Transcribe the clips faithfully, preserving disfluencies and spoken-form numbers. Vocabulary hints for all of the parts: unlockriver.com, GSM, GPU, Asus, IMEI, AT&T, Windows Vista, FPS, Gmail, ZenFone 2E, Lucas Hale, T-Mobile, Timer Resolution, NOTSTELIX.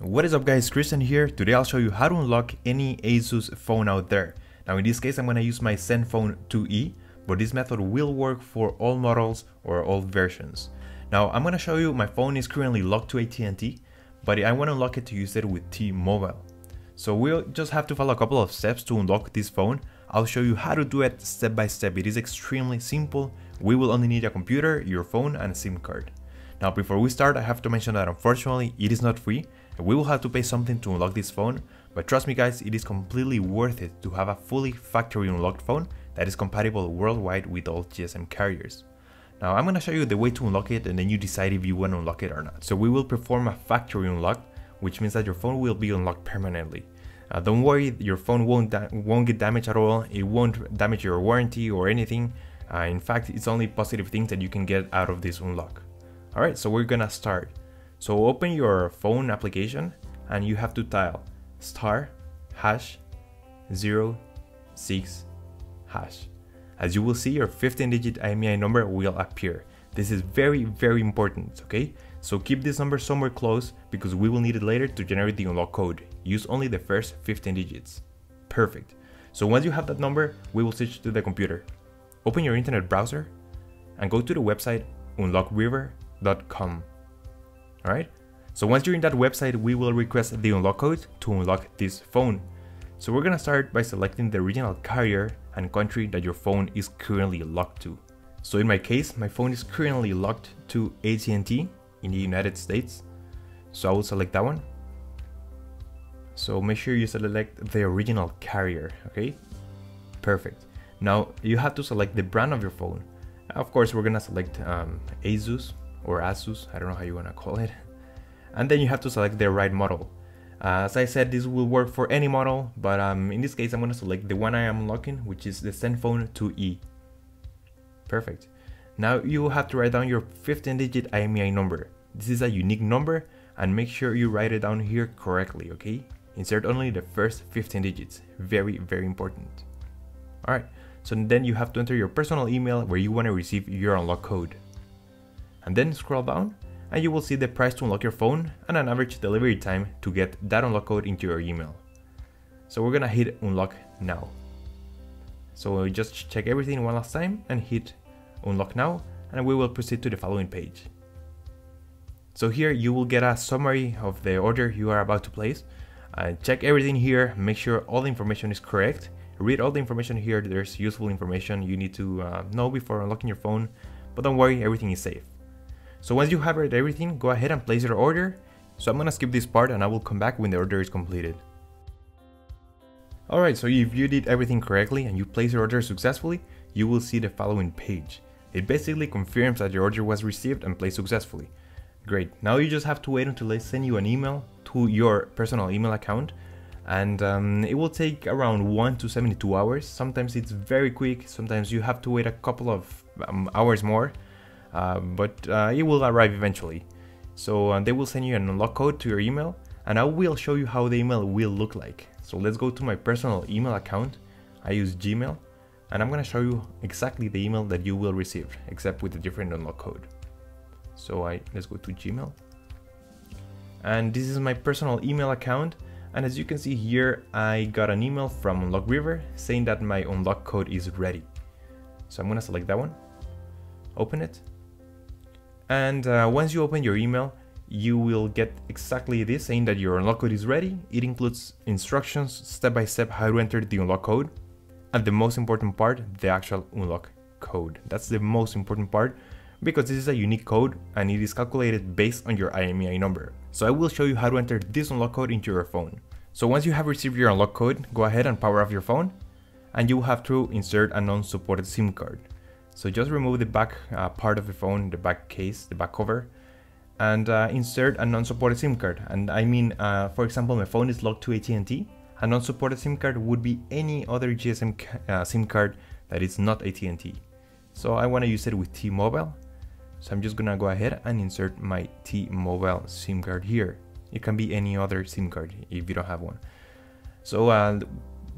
What is up guys, Christian here. Today I'll show you how to unlock any Asus phone out there. Now in this case I'm going to use my ZenFone two E, but this method will work for all models or all versions. Now I'm going to show you my phone is currently locked to A T and T, but I want to unlock it to use it with T-Mobile. So we'll just have to follow a couple of steps to unlock this phone. I'll show you how to do it step by step. It is extremely simple. We will only need a computer, your phone and a SIM card. Now before we start I have to mention that unfortunately it is not free. We will have to pay something to unlock this phone, but trust me guys, it is completely worth it to have a fully factory unlocked phone that is compatible worldwide with all G S M carriers. Now I'm going to show you the way to unlock it and then you decide if you want to unlock it or not. So we will perform a factory unlock, which means that your phone will be unlocked permanently. Uh, don't worry, your phone won't, won't get damaged at all, it won't damage your warranty or anything. Uh, in fact, it's only positive things that you can get out of this unlock. Alright, so we're gonna start. So open your phone application and you have to dial star hash zero six hash. As you will see, your fifteen digit I M E I number will appear. This is very, very important, okay? So keep this number somewhere close because we will need it later to generate the unlock code. Use only the first fifteen digits. Perfect. So once you have that number, we will switch to the computer. Open your internet browser and go to the website unlock river dot com. Alright, so once you're in that website, we will request the unlock code to unlock this phone. So we're gonna start by selecting the original carrier and country that your phone is currently locked to. So in my case, my phone is currently locked to A T and T in the United States. So I will select that one. So make sure you select the original carrier, okay? Perfect. Now you have to select the brand of your phone. Of course, we're gonna select um, Asus. or Asus, I don't know how you want to call it. And then you have to select the right model. Uh, as I said, this will work for any model, but um, in this case I'm going to select the one I am unlocking, which is the ZenFone two E. Perfect. Now you have to write down your fifteen digit I M E I number. This is a unique number and make sure you write it down here correctly, okay? Insert only the first fifteen digits. Very, very important. Alright, so then you have to enter your personal email where you want to receive your unlock code. And then scroll down and you will see the price to unlock your phone and an average delivery time to get that unlock code into your email. So we're gonna hit unlock now. So we'll just check everything one last time and hit unlock now and we will proceed to the following page. So here you will get a summary of the order you are about to place. Uh, check everything here, make sure all the information is correct. Read all the information here, there's useful information you need to uh, know before unlocking your phone, but don't worry, everything is safe. So once you have read everything, go ahead and place your order. So I'm gonna skip this part and I will come back when the order is completed. Alright, so if you did everything correctly and you place your order successfully, you will see the following page. It basically confirms that your order was received and placed successfully. Great, now you just have to wait until they send you an email to your personal email account, and um, it will take around one to seventy-two hours. Sometimes it's very quick, sometimes you have to wait a couple of um, hours more. Uh, but uh, it will arrive eventually. So uh, they will send you an unlock code to your email and I will show you how the email will look like. So let's go to my personal email account. I use Gmail and I'm gonna show you exactly the email that you will receive except with a different unlock code. So I let's go to Gmail. And this is my personal email account and as you can see here I got an email from Unlock River saying that my unlock code is ready. So I'm gonna select that one, open it. And uh, once you open your email, you will get exactly this saying that your unlock code is ready. It includes instructions step by step how to enter the unlock code. And the most important part, the actual unlock code. That's the most important part because this is a unique code and it is calculated based on your I M E I number. So I will show you how to enter this unlock code into your phone. So once you have received your unlock code, go ahead and power off your phone and you will have to insert a non-supported SIM card. So just remove the back uh, part of the phone, the back case, the back cover, and uh, insert a non-supported SIM card. And I mean, uh, for example, my phone is locked to A T and T. A non-supported SIM card would be any other G S M uh, SIM card that is not A T and T. So I want to use it with T-Mobile. So I'm just gonna go ahead and insert my T-Mobile SIM card here. It can be any other SIM card if you don't have one. So uh,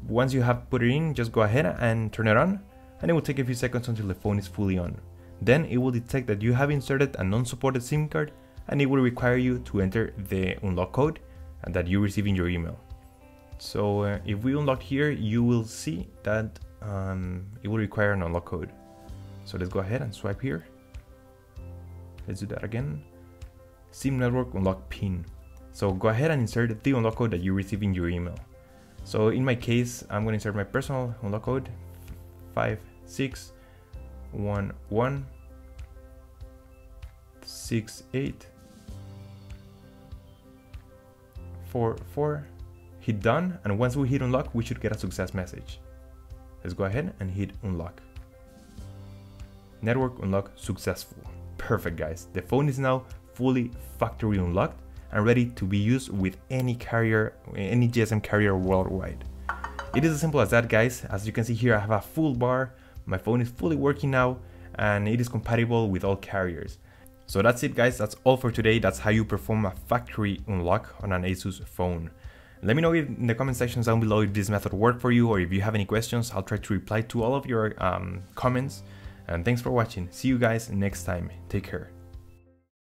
once you have put it in, just go ahead and turn it on. And it will take a few seconds until the phone is fully on. Then it will detect that you have inserted a non-supported SIM card and it will require you to enter the unlock code and that you're receiving your email. So uh, if we unlock here, you will see that um, it will require an unlock code. So let's go ahead and swipe here. Let's do that again. SIM network unlock pin. So go ahead and insert the unlock code that you receive in your email. So in my case, I'm going to insert my personal unlock code five six one one six eight four four. Hit done, and once we hit unlock, we should get a success message. Let's go ahead and hit unlock. Network unlock successful. Perfect, guys. The phone is now fully factory unlocked and ready to be used with any carrier, any G S M carrier worldwide. It is as simple as that, guys. As you can see here, I have a full bar. My phone is fully working now, and it is compatible with all carriers. So that's it, guys. That's all for today. That's how you perform a factory unlock on an Asus phone. Let me know in the comment section down below if this method worked for you, or if you have any questions. I'll try to reply to all of your um, comments. And thanks for watching. See you guys next time. Take care.